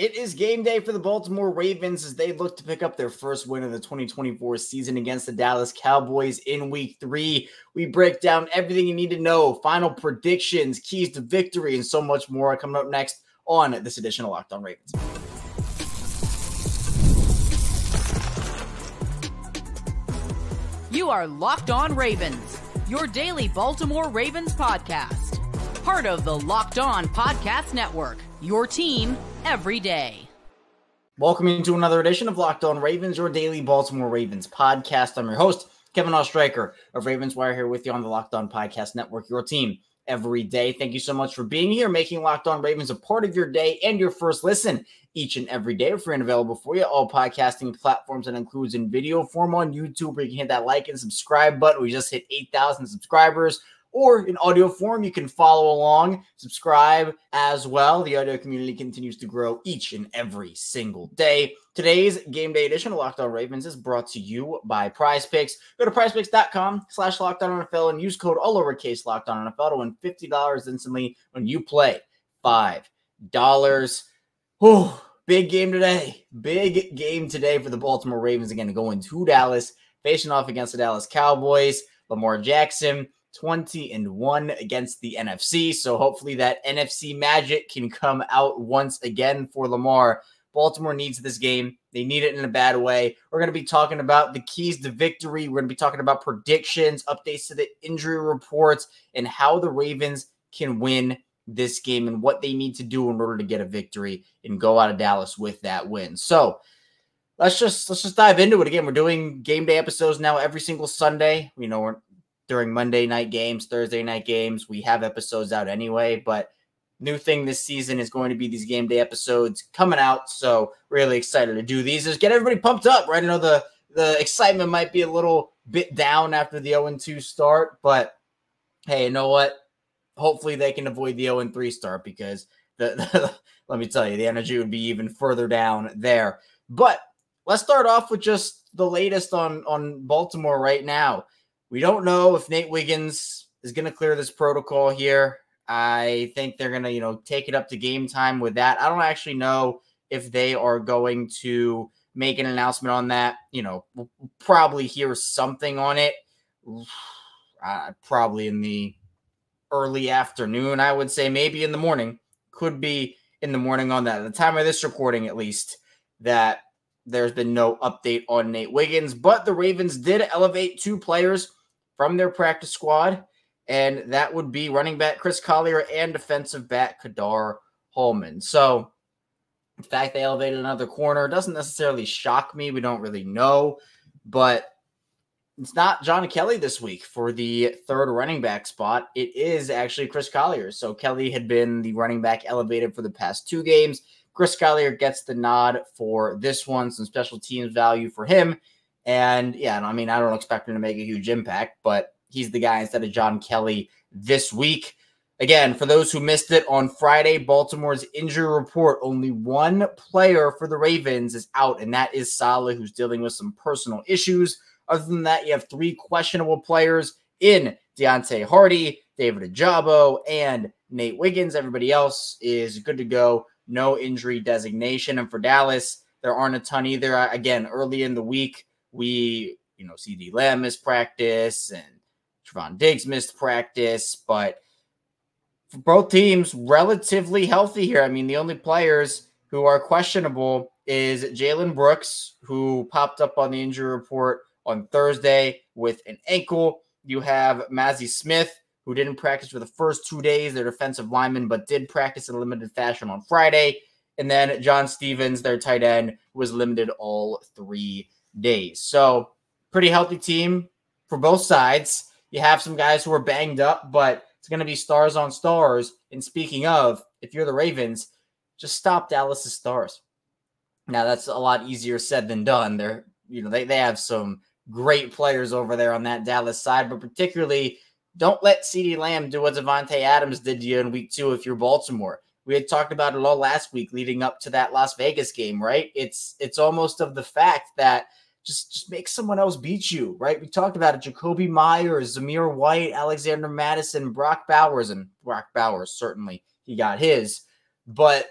It is game day for the Baltimore Ravens as they look to pick up their first win of the 2024 season against the Dallas Cowboys in Week 3. We break down everything you need to know, final predictions, keys to victory, and so much more coming up next on this edition of Locked On Ravens. You are Locked On Ravens, your daily Baltimore Ravens podcast. Part of the Locked On Podcast Network, your team every day. Welcome into another edition of Locked On Ravens, your daily Baltimore Ravens podcast. I'm your host, Kevin Oestreicher of Ravens Wire, here with you on the Locked On Podcast Network, your team every day. Thank you so much for being here, making Locked On Ravens a part of your day and your first listen each and every day. We're free and available for you, all podcasting platforms, and includes in video form on YouTube, where you can hit that like and subscribe button. We just hit 8,000 subscribers. Or in audio form, you can follow along, subscribe as well. The audio community continues to grow each and every single day. Today's game day edition of Locked On Ravens is brought to you by PrizePicks. Go to PrizePicks.com/LockedOnNFL and use code all lowercase LockedOnNFL to win $50 instantly when you play $5. Whew, big game today. Big game today for the Baltimore Ravens. Again, going to Dallas, facing off against the Dallas Cowboys. Lamar Jackson, 20-1 against the NFC. So hopefully that NFC magic can come out once again for Lamar. Baltimore needs this game. They need it in a bad way. We're going to be talking about the keys to victory. We're going to be talking about predictions, updates to the injury reports, and how the Ravens can win this game and what they need to do in order to get a victory and go out of Dallas with that win. So let's just dive into it. Again, we're doing game day episodes now every single Sunday. You know, we're during Monday night games, Thursday night games, we have episodes out anyway, but new thing this season is going to be these game day episodes coming out. So really excited to do these. Just get everybody pumped up, right? I know the excitement might be a little bit down after the 0-2 start, but hey, you know what? Hopefully they can avoid the 0-3 start, because let me tell you, the energy would be even further down there. But let's start off with just the latest on Baltimore right now. We don't know if Nate Wiggins is going to clear this protocol here. I think they're going to, you know, take it up to game time with that. I don't actually know if they are going to make an announcement on that. You know, we'll probably hear something on it probably in the early afternoon, I would say, maybe in the morning. Could be in the morning on that. At the time of this recording, at least, that there's been no update on Nate Wiggins. But the Ravens did elevate two players from their practice squad, and that would be running back Chris Collier and defensive back Kadar Holman. So the fact they elevated another corner doesn't necessarily shock me. We don't really know, but it's not John Kelly this week for the third running back spot. It is actually Chris Collier. So Kelly had been the running back elevated for the past two games. Chris Collier gets the nod for this one, some special teams value for him. And yeah, I mean, I don't expect him to make a huge impact, but he's the guy instead of John Kelly this week. Again, for those who missed it on Friday, Baltimore's injury report, only one player for the Ravens is out, and that is Saleh, who's dealing with some personal issues. Other than that, you have three questionable players in Deontay Hardy, David Ajabo, and Nate Wiggins. Everybody else is good to go. No injury designation. And for Dallas, there aren't a ton either. Again, early in the week, we, you know, CeeDee Lamb missed practice and Trevon Diggs missed practice, but for both teams, relatively healthy here. I mean, the only players who are questionable is Jalen Brooks, who popped up on the injury report on Thursday with an ankle. You have Mazi Smith, who didn't practice for the first 2 days, their defensive lineman, but did practice in a limited fashion on Friday. And then John Stevens, their tight end, was limited all 3 days. So pretty healthy team for both sides. You have some guys who are banged up, but it's going to be stars on stars. And speaking of, if you're the Ravens, just stop Dallas's stars. Now, that's a lot easier said than done. They're, you know, they have some great players over there on that Dallas side, but particularly – don't let CeeDee Lamb do what DeVonte Adams did to you in Week 2 if you're Baltimore. We had talked about it all last week leading up to that Las Vegas game, right? It's almost of the fact that just make someone else beat you, right? We talked about it. Jacoby Myers, Zamir White, Alexander Madison, Brock Bowers, and Brock Bowers, certainly he got his. But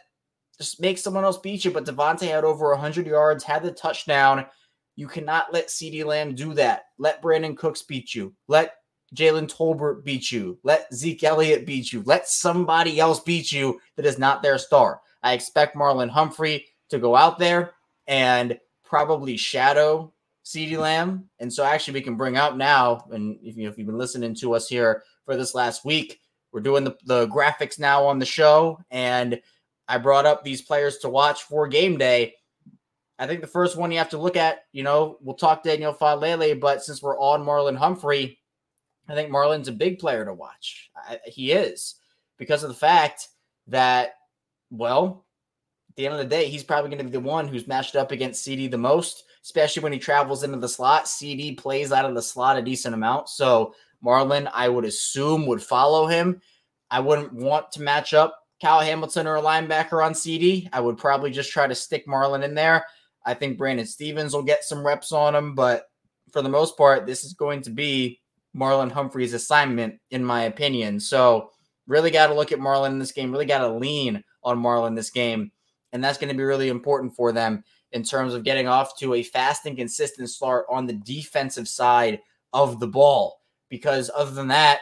just make someone else beat you. But DeVonte had over 100 yards, had the touchdown. You cannot let CeeDee Lamb do that. Let Brandon Cooks beat you. Let Jalen Tolbert beat you. Let Zeke Elliott beat you. Let somebody else beat you that is not their star. I expect Marlon Humphrey to go out there and probably shadow CeeDee Lamb. And so actually we can bring out now, and if you've been listening to us here for this last week, we're doing the graphics now on the show, and I brought up these players to watch for game day. I think the first one you have to look at, you know, we'll talk Daniel Faalele, but since we're on Marlon Humphrey, I think Marlon's a big player to watch. He is, because of the fact that, well, at the end of the day, he's probably going to be the one who's matched up against CeeDee the most, especially when he travels into the slot. CeeDee plays out of the slot a decent amount. So Marlon, I would assume, would follow him. I wouldn't want to match up Kyle Hamilton or a linebacker on CeeDee. I would probably just try to stick Marlon in there. I think Brandon Stevens will get some reps on him, but for the most part, this is going to be Marlon Humphrey's assignment, in my opinion. So really got to look at Marlon in this game, really got to lean on Marlon this game, and that's going to be really important for them in terms of getting off to a fast and consistent start on the defensive side of the ball. Because other than that,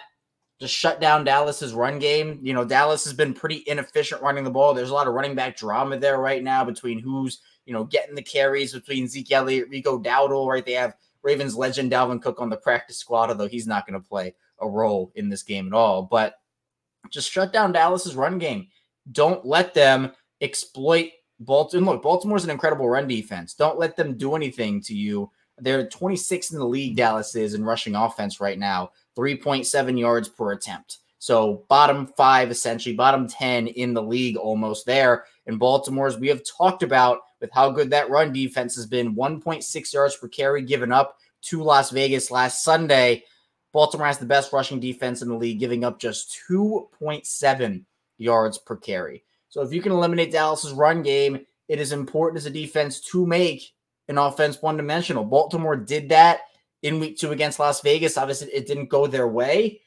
just shut down Dallas's run game. You know, Dallas has been pretty inefficient running the ball. There's a lot of running back drama there right now between who's, you know, getting the carries, between Zeke Elliott, Rico Dowdle, right? They have Ravens legend Dalvin Cook on the practice squad, although he's not going to play a role in this game at all. But just shut down Dallas's run game. Don't let them exploit Baltimore. Look, Baltimore's an incredible run defense. Don't let them do anything to you. They're 26th in the league, Dallas is, in rushing offense right now, 3.7 yards per attempt. So bottom five, essentially, bottom 10 in the league almost there. And Baltimore's, we have talked about with how good that run defense has been, 1.6 yards per carry given up to Las Vegas last Sunday. Baltimore has the best rushing defense in the league, giving up just 2.7 yards per carry. So if you can eliminate Dallas's run game, it is important as a defense to make an offense one-dimensional. Baltimore did that in week 2 against Las Vegas. Obviously, it didn't go their way,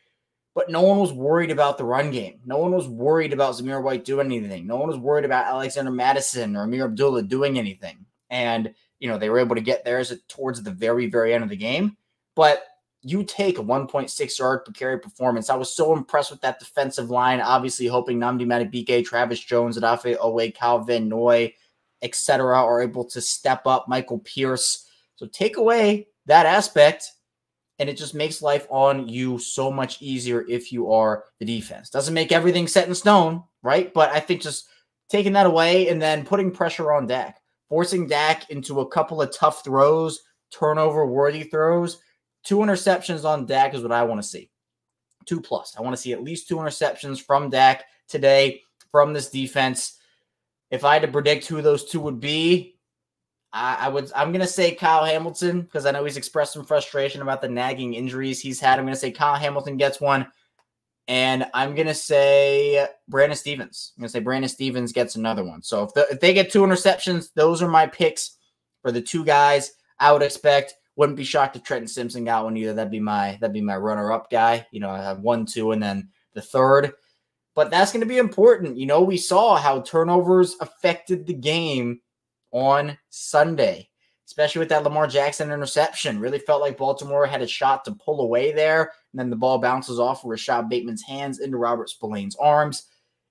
but no one was worried about the run game. No one was worried about Zamir White doing anything. No one was worried about Alexander Madison or Amir Abdullah doing anything. And, you know, they were able to get theirs towards the very, very end of the game. But you take a 1.6 yard per carry performance. I was so impressed with that defensive line, obviously hoping Nnamdi Madubuike, Travis Jones, Adafe Owe, Kyle Van Noy, etc., are able to step up, Michael Pierce. So take away that aspect, and it just makes life on you so much easier if you are the defense. Doesn't make everything set in stone, right? But I think just taking that away and then putting pressure on Dak, forcing Dak into a couple of tough throws, turnover-worthy throws. 2 interceptions on Dak is what I want to see. 2+. I want to see at least 2 interceptions from Dak today from this defense. If I had to predict who those 2 would be, I'm going to say Kyle Hamilton, because I know he's expressed some frustration about the nagging injuries he's had. I'm going to say Kyle Hamilton gets one, and I'm going to say Brandon Stevens. I'm going to say Brandon Stevens gets another one. So if they get 2 interceptions, those are my picks for the 2 guys I would expect. Wouldn't be shocked if Trenton Simpson got one either. That'd be my runner-up guy. You know, I have 1, 2, and then the third. But that's going to be important. You know, we saw how turnovers affected the game on Sunday, especially with that Lamar Jackson interception. Really felt like Baltimore had a shot to pull away there, and then the ball bounces off of Rashad Bateman's hands into Robert Spillane's arms.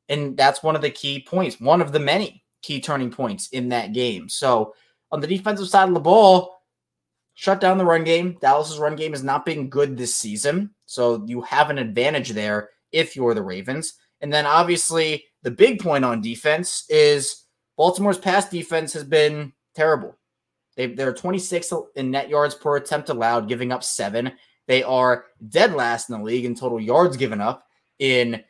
And that's one of the key points, one of the many key turning points in that game. So on the defensive side of the ball, shut down the run game. Dallas's run game has not been good this season, so you have an advantage there if you're the Ravens. And then obviously the big point on defense is Baltimore's pass defense has been terrible. They're 26th in net yards per attempt allowed, giving up 7. They are dead last in the league in total yards given up in,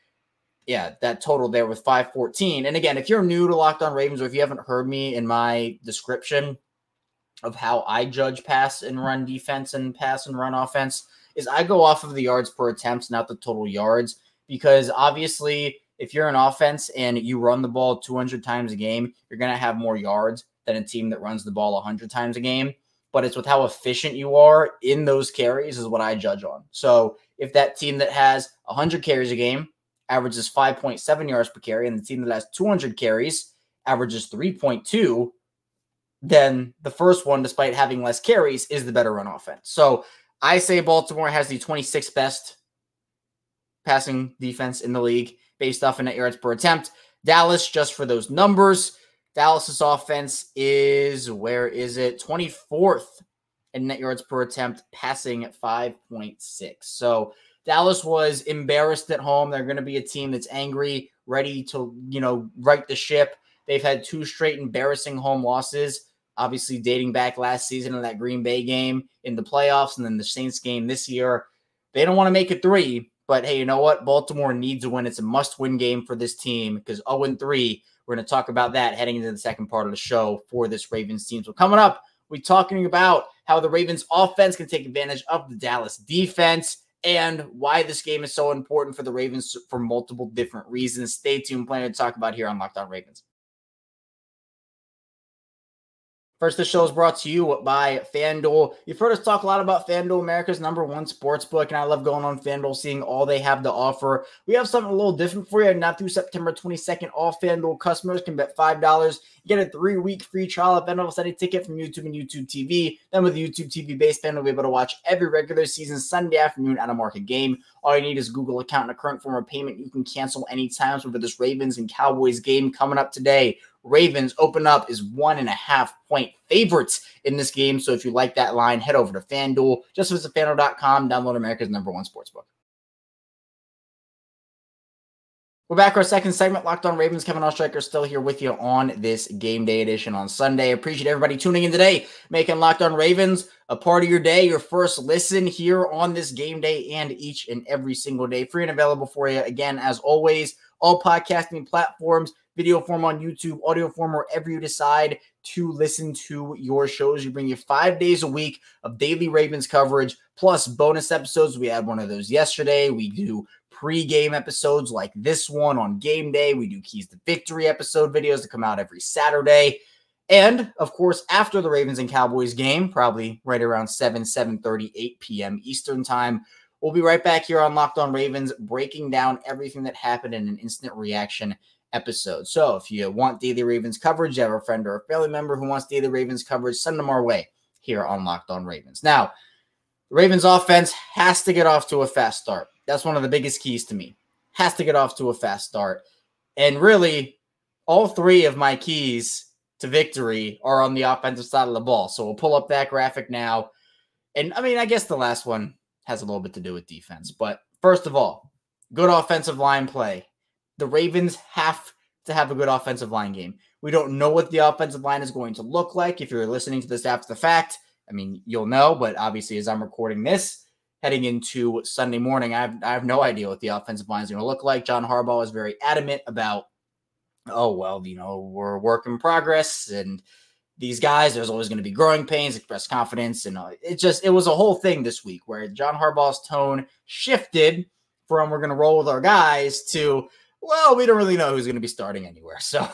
that total there with 514. And again, if you're new to Locked On Ravens, or if you haven't heard me in my description of how I judge pass and run defense and pass and run offense, is I go off of the yards per attempt, not the total yards, because obviously if you're an offense and you run the ball 200 times a game, you're going to have more yards than a team that runs the ball 100 times a game. But it's with how efficient you are in those carries is what I judge on. So if that team that has 100 carries a game averages 5.7 yards per carry, and the team that has 200 carries averages 3.2, then the first one, despite having less carries, is the better run offense. So I say Baltimore has the 26th best passing defense in the league based off of net yards per attempt. Dallas, just for those numbers, Dallas's offense is, 24th in net yards per attempt, passing at 5.6. So Dallas was embarrassed at home. They're going to be a team that's angry, ready to, right the ship. They've had two straight embarrassing home losses, obviously dating back last season in that Green Bay game in the playoffs and then the Saints game this year. They don't want to make it three, but hey, you know what? Baltimore needs a win. It's a must-win game for this team because 0-3, we're going to talk about that heading into the second part of the show for this Ravens team. So coming up, we're talking about how the Ravens offense can take advantage of the Dallas defense and why this game is so important for the Ravens for multiple different reasons. Stay tuned. Plenty to talk about here on Locked On Ravens. First, the show is brought to you by FanDuel. You've heard us talk a lot about FanDuel, America's #1 sportsbook, and I love going on FanDuel, seeing all they have to offer. We have something a little different for you. Now through September 22nd, all FanDuel customers can bet $5. You get a 3-week free trial of FanDuel Sunday Ticket from YouTube and YouTube TV. Then with YouTube TV-based FanDuel, you'll be able to watch every regular season Sunday afternoon out-of-market game. All you need is a Google account and a current form of payment. You can cancel anytime. So for this Ravens and Cowboys game coming up today, Ravens open up is 1.5-point favorites in this game. So if you like that line, head over to FanDuel. Just visit FanDuel.com, download America's #1 sportsbook. We're back for our second segment, Locked On Ravens. Kevin Oestreicher still here with you on this game day edition on Sunday. Appreciate everybody tuning in today, making Locked On Ravens a part of your day, your first listen here on this game day and each and every single day. Free and available for you, again, as always, all podcasting platforms, video form on YouTube, audio form, wherever you decide to listen to your shows. We bring you 5 days a week of daily Ravens coverage, plus bonus episodes. We had one of those yesterday. We do pre-game episodes like this one on game day. We do Keys to Victory episode videos that come out every Saturday. And, of course, after the Ravens and Cowboys game, probably right around 7:30, 8 p.m. Eastern time, we'll be right back here on Locked On Ravens, breaking down everything that happened in an instant reaction episode. So if you want daily Ravens coverage, you have a friend or a family member who wants daily Ravens coverage, send them our way here on Locked On Ravens. Now, the Ravens offense has to get off to a fast start. That's one of the biggest keys to me. Has to get off to a fast start. And really, all three of my keys to victory are on the offensive side of the ball. So we'll pull up that graphic now. And I mean, I guess the last one has a little bit to do with defense. But first of all, good offensive line play. The Ravens have to have a good offensive line game. We don't know what the offensive line is going to look like. If you're listening to this after the fact, I mean, you'll know, but obviously as I'm recording this, heading into Sunday morning, I have no idea what the offensive line is going to look like. John Harbaugh is very adamant about, oh, well, we're a work in progress, and these guys, there's always going to be growing pains, express confidence, and it was a whole thing this week where John Harbaugh's tone shifted from we're going to roll with our guys to, well, we don't really know who's going to be starting anywhere. So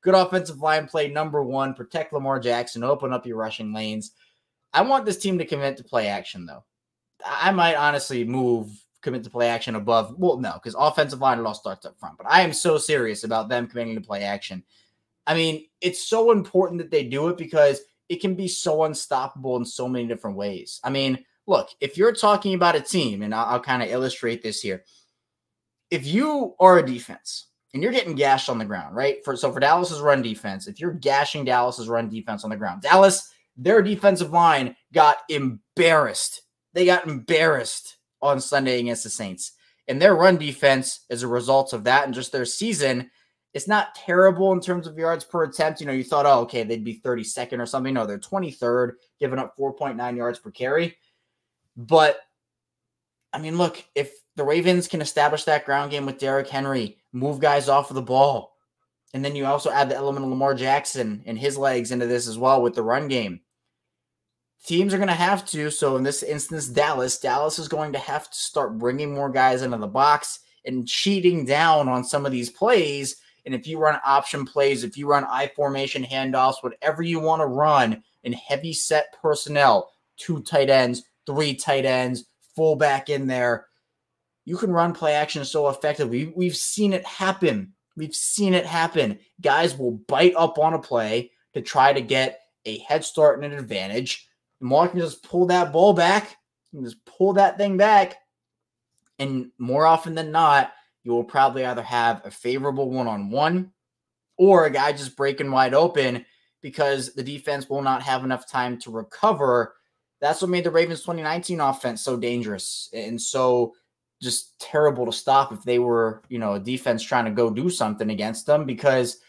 good offensive line play, #1, protect Lamar Jackson, open up your rushing lanes. I want this team to commit to play action, though. I might honestly move commit to play action above. Well, no, because offensive line, it all starts up front. But I am so serious about them committing to play action. I mean, it's so important that they do it because it can be so unstoppable in so many different ways. I mean, look, if you're talking about a team, and I'll kind of illustrate this here. If you are a defense and you're getting gashed on the ground, right? So for Dallas's run defense, if you're gashing Dallas's run defense on the ground, Dallas, their defensive line got embarrassed. They got embarrassed on Sunday against the Saints. And their run defense, as a result of that and just their season, it's not terrible in terms of yards per attempt. You know, you thought, oh, okay, they'd be 32nd or something. No, they're 23rd, giving up 4.9 yards per carry. But, I mean, look, if the Ravens can establish that ground game with Derrick Henry, move guys off of the ball, and then you also add the element of Lamar Jackson and his legs into this as well with the run game, teams are going to have to, so in this instance, Dallas is going to have to start bringing more guys into the box and cheating down on some of these plays. And if you run option plays, if you run I-formation handoffs, whatever you want to run in heavy set personnel, 2 tight ends, 3 tight ends, fullback in there, you can run play action so effectively. We've seen it happen. We've seen it happen. Guys will bite up on a play to try to get a head start and an advantage. Lamar can just pull that ball back and just pull that thing back. And more often than not, you will probably either have a favorable one-on-one or a guy just breaking wide open because the defense will not have enough time to recover. That's what made the Ravens 2019 offense so dangerous and so just terrible to stop if they were, you know, a defense trying to go do something against them, because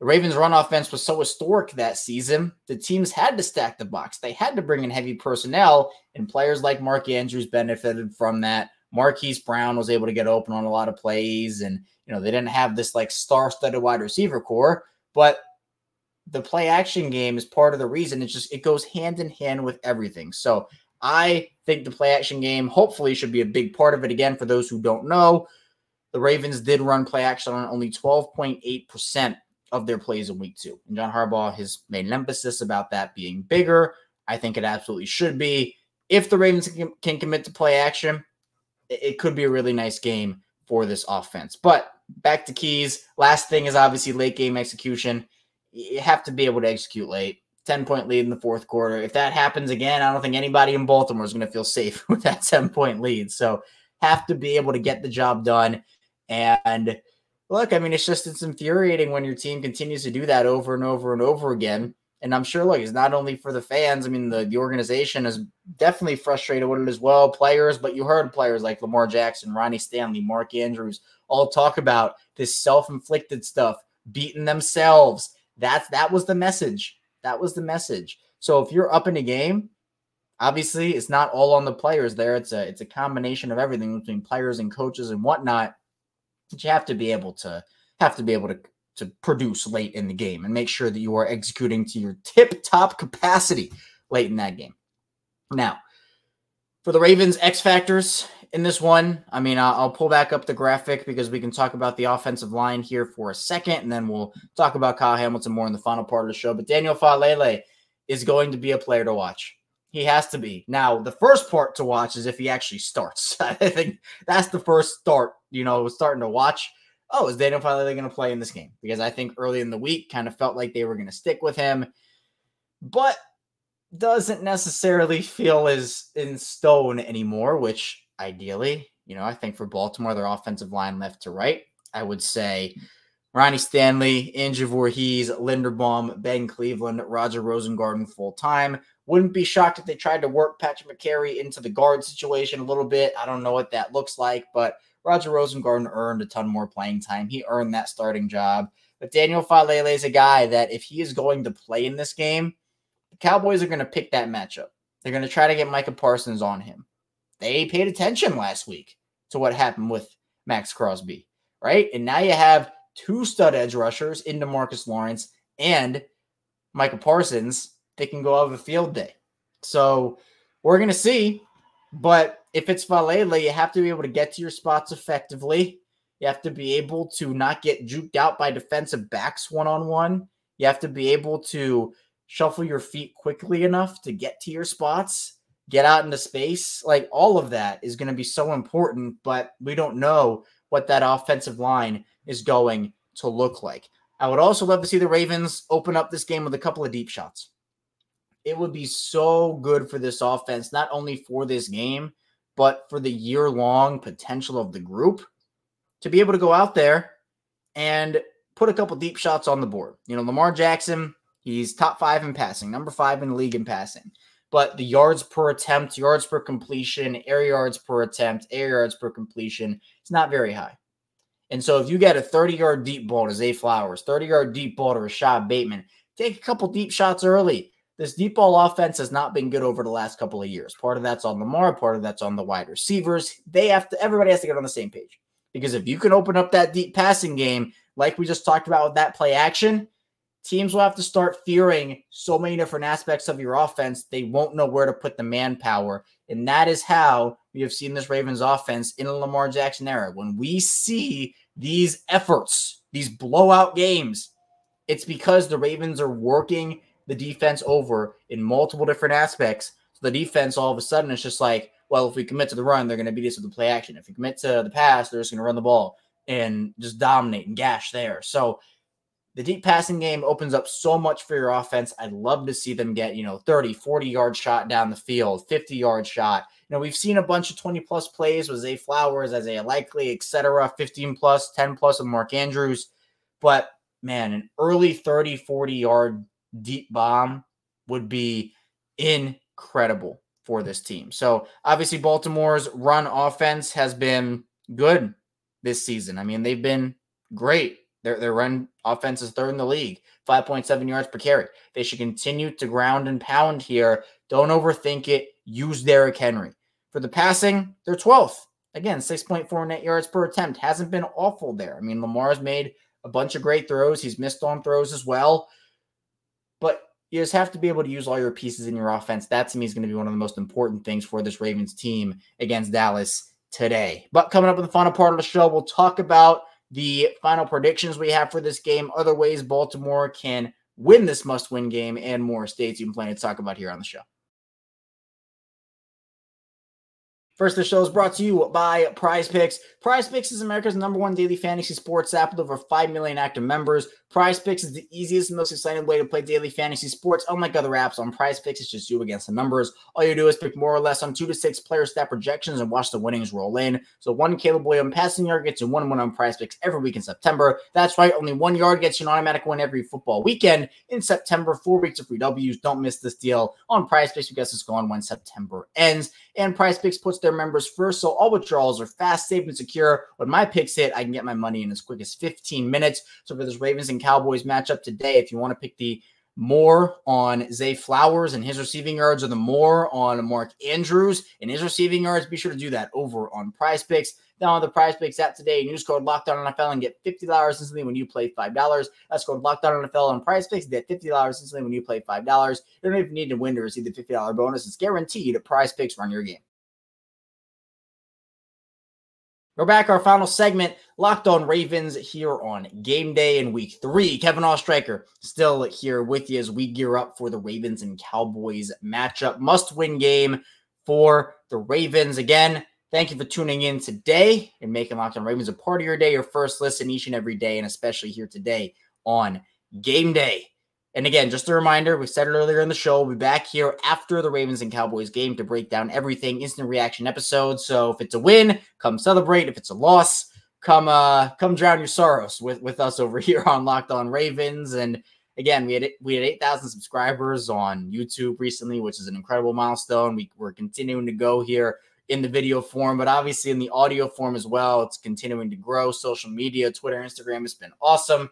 the Ravens run offense was so historic that season. The teams had to stack the box. They had to bring in heavy personnel, and players like Mark Andrews benefited from that. Marquise Brown was able to get open on a lot of plays, and, you know, they didn't have this like star-studded wide receiver core, but the play action game is part of the reason. It's just, it goes hand in hand with everything. So I think the play action game hopefully should be a big part of it. Again, for those who don't know, the Ravens did run play action on only 12.8% of their plays in week 2. And John Harbaugh has made an emphasis about that being bigger. I think it absolutely should be. If the Ravens can commit to play action, it could be a really nice game for this offense. But back to keys. Last thing is obviously late game execution. You have to be able to execute late. 10-point lead in the fourth quarter. If that happens again, I don't think anybody in Baltimore is going to feel safe with that 10-point lead. So have to be able to get the job done. And look, I mean, it's infuriating when your team continues to do that over and over and over again. And I'm sure, look, it's not only for the fans. I mean, the organization is definitely frustrated with it as well. Players, but you heard players like Lamar Jackson, Ronnie Stanley, Mark Andrews all talk about this self-inflicted stuff, beating themselves. That was the message. That was the message. So if you're up in a game, obviously it's not all on the players there. It's a combination of everything between players and coaches and whatnot. But you have to be able to produce late in the game and make sure that you are executing to your tip-top capacity late in that game. Now, for the Ravens X factors in this one, I mean, I'll pull back up the graphic because we can talk about the offensive line here for a second, and then we'll talk about Kyle Hamilton more in the final part of the show. But Daniel Faalele is going to be a player to watch. He has to be. Now, the first part to watch is if he actually starts. I think that's the first start, you know, starting to watch. Oh, is Daniel Faalele going to play in this game? Because I think early in the week kind of felt like they were going to stick with him, but doesn't necessarily feel as in stone anymore, which ideally, you know, I think for Baltimore, their offensive line left to right, I would say Ronnie Stanley, Andrew Voorhees, Linderbaum, Ben Cleveland, Roger Rosengarden full-time. Wouldn't be shocked if they tried to work Patrick McCary into the guard situation a little bit. I don't know what that looks like, but Roger Rosengarden earned a ton more playing time. He earned that starting job. But Daniel Faalele is a guy that if he is going to play in this game, the Cowboys are going to pick that matchup. They're going to try to get Micah Parsons on him. They paid attention last week to what happened with Max Crosby, right? And now you have two stud edge rushers in DeMarcus Lawrence and Micah Parsons that can go have a field day. So we're going to see. But if it's Faalele, you have to be able to get to your spots effectively. You have to be able to not get juked out by defensive backs one-on-one. You have to be able to shuffle your feet quickly enough to get to your spots, get out into space. Like, all of that is going to be so important, but we don't know what that offensive line is going to look like. I would also love to see the Ravens open up this game with a couple of deep shots. It would be so good for this offense, not only for this game, but for the year-long potential of the group to be able to go out there and put a couple deep shots on the board. You know, Lamar Jackson, he's top 5 in passing, number 5 in the league in passing. But the yards per attempt, yards per completion, air yards per attempt, air yards per completion, it's not very high. And so if you get a 30-yard deep ball to Zay Flowers, 30-yard deep ball to Rashad Bateman, take a couple deep shots early. This deep ball offense has not been good over the last couple of years. Part of that's on Lamar, part of that's on the wide receivers. Everybody has to get on the same page. Because if you can open up that deep passing game, like we just talked about with that play action, teams will have to start fearing so many different aspects of your offense. They won't know where to put the manpower. And that is how we have seen this Ravens offense in the Lamar Jackson era. When we see these efforts, these blowout games, it's because the Ravens are working the defense over in multiple different aspects. So the defense all of a sudden is just like, well, if we commit to the run, they're going to beat us with the play action. If we commit to the pass, they're just going to run the ball. and just dominate and gash there. So the deep passing game opens up so much for your offense. I'd love to see them get, 30, 40-yard shot down the field, 50-yard shot. We've seen a bunch of 20-plus plays with Zay Flowers, Isaiah Likely, et cetera, 15-plus, 10-plus with Mark Andrews. But, man, an early 30, 40-yard deep bomb would be incredible for this team. So, obviously, Baltimore's run offense has been good this season. I mean, they've been great. Their run offense is third in the league, 5.7 yards per carry. They should continue to ground and pound here. Don't overthink it. Use Derrick Henry. For the passing, they're 12th. Again, 6.4 net yards per attempt. Hasn't been awful there. I mean, Lamar's made a bunch of great throws. He's missed on throws as well. But you just have to be able to use all your pieces in your offense. That, to me, is going to be one of the most important things for this Ravens team against Dallas today. But coming up in the final part of the show, we'll talk about the final predictions we have for this game, other ways Baltimore can win this must-win game, and more. Stay tuned, plenty to talk about here on the show. First, the show is brought to you by PrizePicks. PrizePicks is America's #1 daily fantasy sports app with over 5 million active members. PrizePicks is the easiest and most exciting way to play daily fantasy sports. Unlike other apps, on PrizePicks, it's just you against the numbers. All you do is pick more or less on 2 to 6 player stat projections and watch the winnings roll in. So 1 Caleb Williams passing yard gets you 1 win on PrizePicks every week in September. That's right, only 1 yard gets you an automatic win every football weekend in September. 4 weeks of free Ws. Don't miss this deal on PrizePicks because it's gone when September ends. And PrizePicks puts their members first, so all withdrawals are fast, safe, and secure. When my picks hit, I can get my money in as quick as 15 minutes. So for this Ravens and Cowboys matchup today, if you want to pick the more on Zay Flowers and his receiving yards or the more on Mark Andrews and his receiving yards, be sure to do that over on PrizePicks. Download the PrizePicks app today and use code LOCKEDONNFL and get $50 instantly when you play $5. That's code LOCKEDONNFL on PrizePicks. Get $50 instantly when you play $5. You don't even need to win to receive the $50 bonus. It's guaranteed at PrizePicks. Run your game. We're back, our final segment, Locked On Ravens here on game day in week 3. Kevin Oestreicher still here with you as we gear up for the Ravens and Cowboys matchup. Must-win game for the Ravens. Again, thank you for tuning in today and making Locked On Ravens a part of your day, your first listen each and every day, and especially here today on game day. And again, just a reminder, we said it earlier in the show, we'll be back here after the Ravens and Cowboys game to break down everything, instant reaction episode. So if it's a win, come celebrate. If it's a loss, come drown your sorrows with us over here on Locked On Ravens. And again, we had 8,000 subscribers on YouTube recently, which is an incredible milestone. We're continuing to go here in the video form, but obviously in the audio form as well. It's continuing to grow. Social media, Twitter, Instagram, it's been awesome.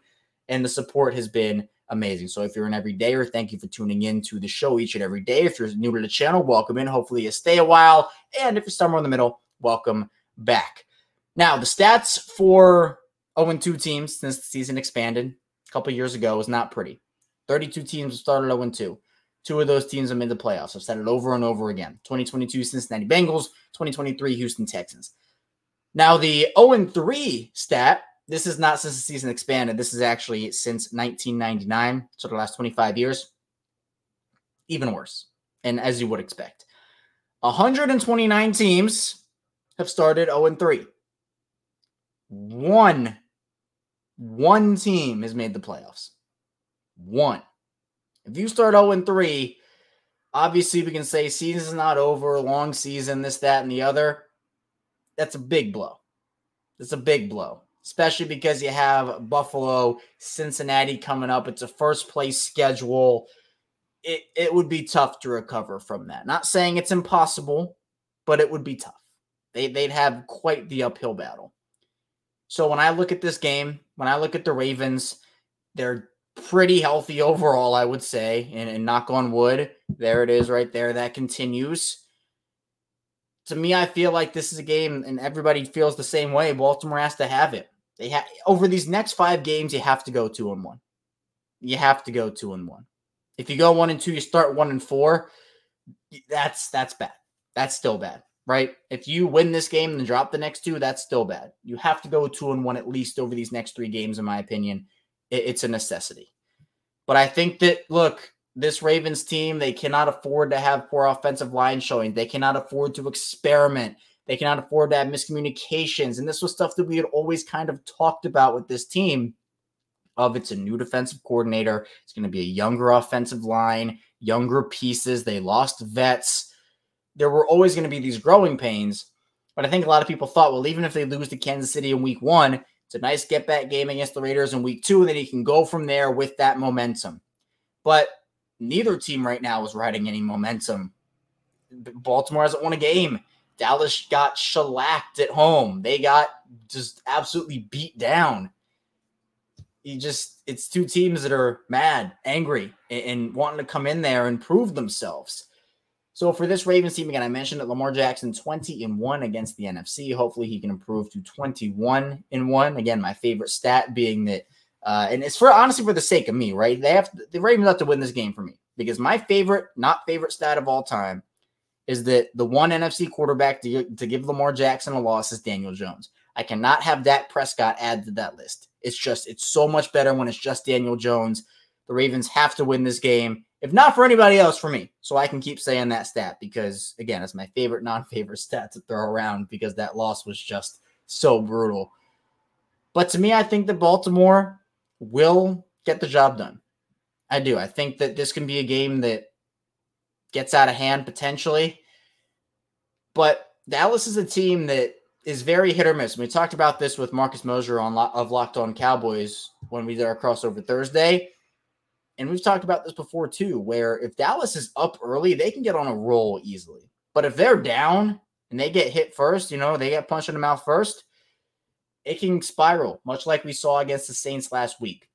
And the support has been amazing. So if you're an everydayer, thank you for tuning in to the show each and every day. If you're new to the channel, welcome in. Hopefully you stay a while. And if you're somewhere in the middle, welcome back. Now, the stats for 0-2 teams since the season expanded a couple of years ago is not pretty. 32 teams have started 0-2. 2 of those teams have made the playoffs. I've said it over and over again. 2022 Cincinnati Bengals, 2023 Houston Texans. Now, the 0-3 stat, this is not since the season expanded. This is actually since 1999, so the last 25 years. Even worse, and as you would expect. 129 teams have started 0-3. One team has made the playoffs. One. If you start 0-3, obviously we can say season's not over, long season, this, that, and the other. That's a big blow. That's a big blow. Especially because you have Buffalo, Cincinnati coming up. It's a first-place schedule. It would be tough to recover from that. Not saying it's impossible, but it would be tough. They'd have quite the uphill battle. So when I look at this game, when I look at the Ravens, they're pretty healthy overall, I would say, and knock on wood. There it is right there. That continues. To me, I feel like this is a game, and everybody feels the same way. Baltimore has to have it. They have over these next 5 games, you have to go 2-1. You have to go 2-1. If you go 1-2, you start 1-4. That's bad. That's still bad, right? If you win this game and drop the next 2, that's still bad. You have to go 2-1 at least over these next 3 games, in my opinion. It's a necessity. But I think that, look, this Ravens team, they cannot afford to have poor offensive line showing. They cannot afford to experiment. They cannot afford to have miscommunications. And this was stuff that we had always kind of talked about with this team. Of it's a new defensive coordinator. It's going to be a younger offensive line, younger pieces. They lost vets. There were always going to be these growing pains. But I think a lot of people thought, well, even if they lose to Kansas City in week one, it's a nice get-back game against the Raiders in week two, and then you can go from there with that momentum. But neither team right now is riding any momentum. Baltimore hasn't won a game. Dallas got shellacked at home. They got just absolutely beat down. It's two teams that are mad, angry, and wanting to come in there and prove themselves. So for this Ravens team, again, I mentioned that Lamar Jackson 20-1 against the NFC. Hopefully he can improve to 21-1. Again, my favorite stat being that, and it's for honestly for the sake of me, right? The Ravens have to win this game for me because my favorite, not favorite stat of all time is that the one NFC quarterback to give Lamar Jackson a loss is Daniel Jones. I cannot have Dak Prescott add to that list. It's so much better when it's just Daniel Jones. The Ravens have to win this game, if not for anybody else, for me. So I can keep saying that stat because, again, it's my favorite, non-favorite stat to throw around because that loss was just so brutal. But to me, I think that Baltimore will get the job done. I do. I think that this can be a game that gets out of hand potentially. But Dallas is a team that is very hit or miss. We talked about this with Marcus Moser of Locked On Cowboys when we did our crossover Thursday. And we've talked about this before too, where if Dallas is up early, they can get on a roll easily. But if they're down and they get hit first, they get punched in the mouth first, it can spiral, much like we saw against the Saints last week.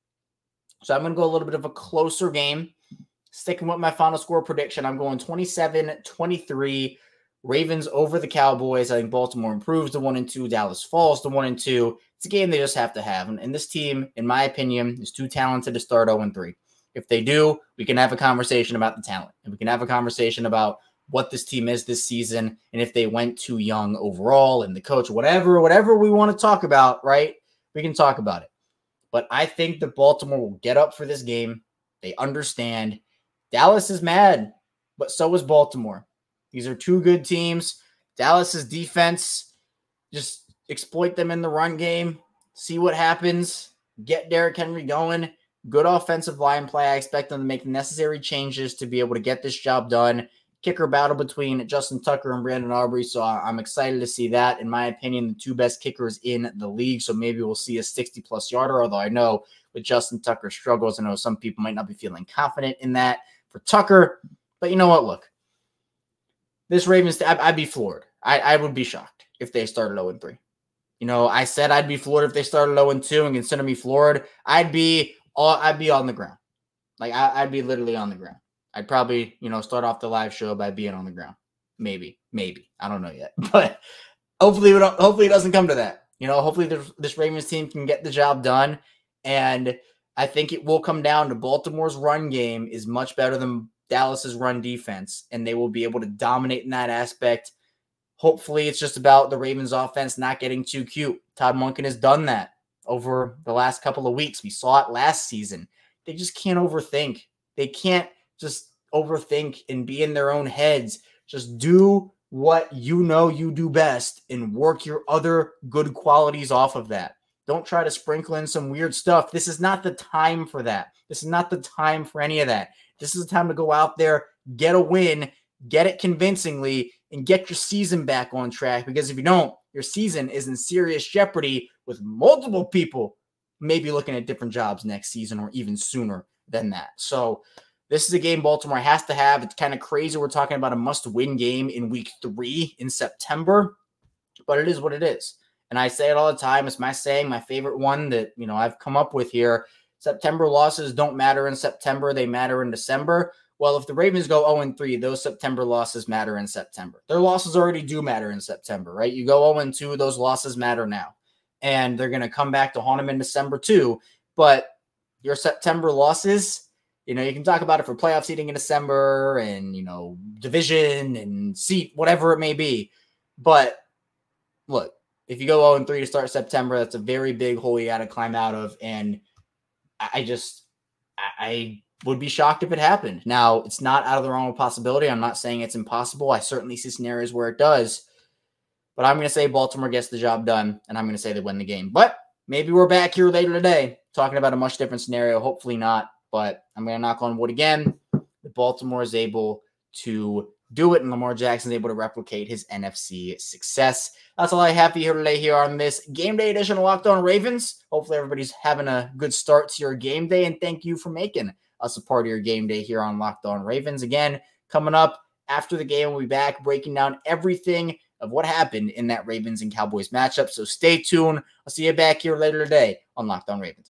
So I'm going to go a little bit of a closer game. Sticking with my final score prediction, I'm going 27-23. Ravens over the Cowboys. I think Baltimore improves to 1-2. Dallas falls to 1-2. It's a game they just have to have. And this team, in my opinion, is too talented to start 0-3. If they do, we can have a conversation about the talent. And we can have a conversation about what this team is this season and if they went too young overall and the coach, whatever we want to talk about, right? We can talk about it. But I think that Baltimore will get up for this game. They understand. Dallas is mad, but so is Baltimore. These are two good teams. Dallas's defense, just exploit them in the run game. See what happens. Get Derrick Henry going. Good offensive line play. I expect them to make the necessary changes to be able to get this job done. Kicker battle between Justin Tucker and Brandon Aubrey. So I'm excited to see that. In my opinion, the two best kickers in the league. So maybe we'll see a 60-plus yarder, although I know with Justin Tucker's struggles, I know some people might not be feeling confident in that for Tucker. But you know what? Look. This Ravens, I'd be floored. I would be shocked if they started 0-3. I said I'd be floored if they started 0-2 and consider me floored. I'd be on the ground. Like, I'd be literally on the ground. I'd probably, start off the live show by being on the ground. Maybe. I don't know yet. But hopefully it doesn't come to that. Hopefully this Ravens team can get the job done. And I think it will come down to Baltimore's run game is much better than Dallas's run defense, and they will be able to dominate in that aspect. Hopefully, it's just about the Ravens offense not getting too cute. Todd Monken has done that over the last couple of weeks. We saw it last season. They just can't overthink. They can't just overthink and be in their own heads. Just do what you do best and work your other good qualities off of that. Don't try to sprinkle in some weird stuff. This is not the time for that. This is not the time for any of that. This is the time to go out there, get a win, get it convincingly, and get your season back on track. Because if you don't, your season is in serious jeopardy with multiple people maybe looking at different jobs next season or even sooner than that. So this is a game Baltimore has to have. It's kind of crazy. We're talking about a must-win game in week 3 in September, but it is what it is. And I say it all the time. It's my saying, my favorite one that, I've come up with here. September losses don't matter in September. They matter in December. Well, if the Ravens go 0-3, those September losses matter in September. Their losses already do matter in September, right? You go 0-2, those losses matter now. And they're going to come back to haunt them in December too. But your September losses, you can talk about it for playoff seeding in December and, division and seat, whatever it may be. But look, if you go 0-3 to start September, that's a very big hole you got to climb out of. And I would be shocked if it happened. Now, it's not out of the realm of possibility. I'm not saying it's impossible. I certainly see scenarios where it does. But I'm going to say Baltimore gets the job done, and I'm going to say they win the game. But maybe we're back here later today talking about a much different scenario. Hopefully not, but I'm going to knock on wood again. Baltimore is able to do it, and Lamar Jackson is able to replicate his NFC success. That's all I have for you here today here on this game day edition of Locked On Ravens. Hopefully everybody's having a good start to your game day, and thank you for making us a part of your game day here on Locked On Ravens. Again, coming up after the game, we'll be back breaking down everything of what happened in that Ravens and Cowboys matchup. So stay tuned. I'll see you back here later today on Locked On Ravens.